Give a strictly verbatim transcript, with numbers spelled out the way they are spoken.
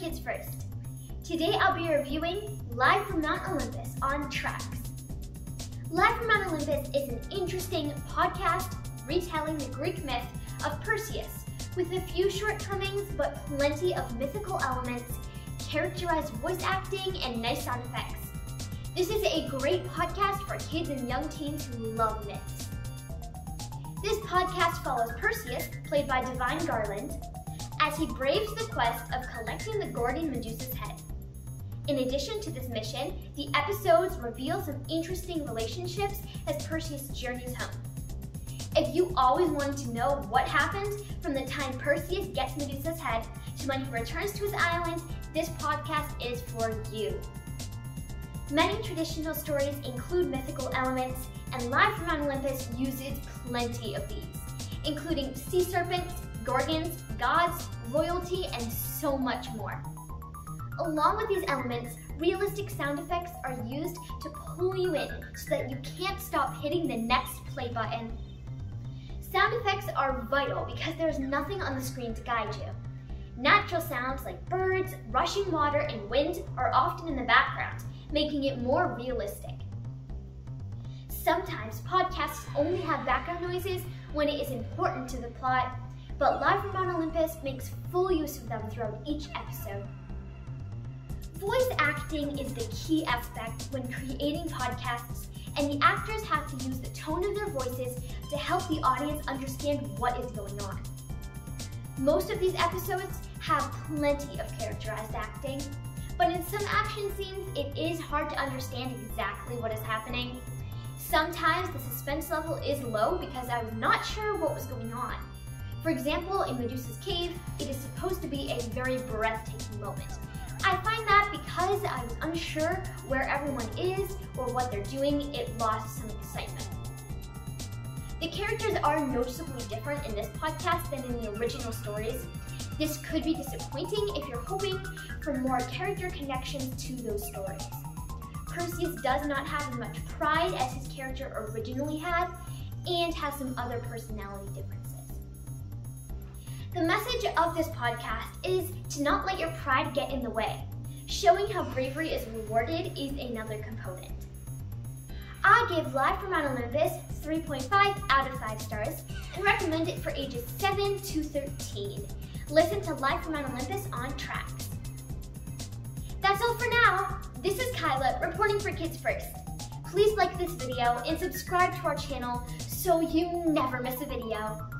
with Kids First. Today I'll be reviewing Live from Mount Olympus on Trax. Live from Mount Olympus is an interesting podcast retelling the Greek myth of Perseus, with a few shortcomings but plenty of mythical elements, characterized voice acting, and nice sound effects. This is a great podcast for kids and young teens who love myths. This podcast follows Perseus, played by Divine Garland, as he braves the quest of collecting the Gorgon Medusa's head. In addition to this mission, the episodes reveal some interesting relationships as Perseus journeys home. If you always wanted to know what happened from the time Perseus gets Medusa's head to when he returns to his island, this podcast is for you. Many traditional stories include mythical elements, and Live from Mount Olympus uses plenty of these, including sea serpents, gorgons, gods, royalty, and so much more. Along with these elements, realistic sound effects are used to pull you in so that you can't stop hitting the next play button. Sound effects are vital because there's nothing on the screen to guide you. Natural sounds like birds, rushing water, and wind are often in the background, making it more realistic. Sometimes podcasts only have background noises when it is important to the plot, but Live from Mount Olympus makes full use of them throughout each episode. Voice acting is the key aspect when creating podcasts, and the actors have to use the tone of their voices to help the audience understand what is going on. Most of these episodes have plenty of characterized acting, but in some action scenes it is hard to understand exactly what is happening. Sometimes the suspense level is low because I was not sure what was going on. For example, in Medusa's cave, it is supposed to be a very breathtaking moment. I find that because I was unsure where everyone is or what they're doing, it lost some excitement. The characters are noticeably different in this podcast than in the original stories. This could be disappointing if you're hoping for more character connections to those stories. Perseus does not have as much pride as his character originally had, and has some other personality differences. The message of this podcast is to not let your pride get in the way. Showing how bravery is rewarded is another component. I give Live from Mount Olympus three point five out of five stars and recommend it for ages seven to thirteen. Listen to Live from Mount Olympus on Trax. That's all for now. This is Kyla reporting for Kids First. Please like this video and subscribe to our channel so you never miss a video.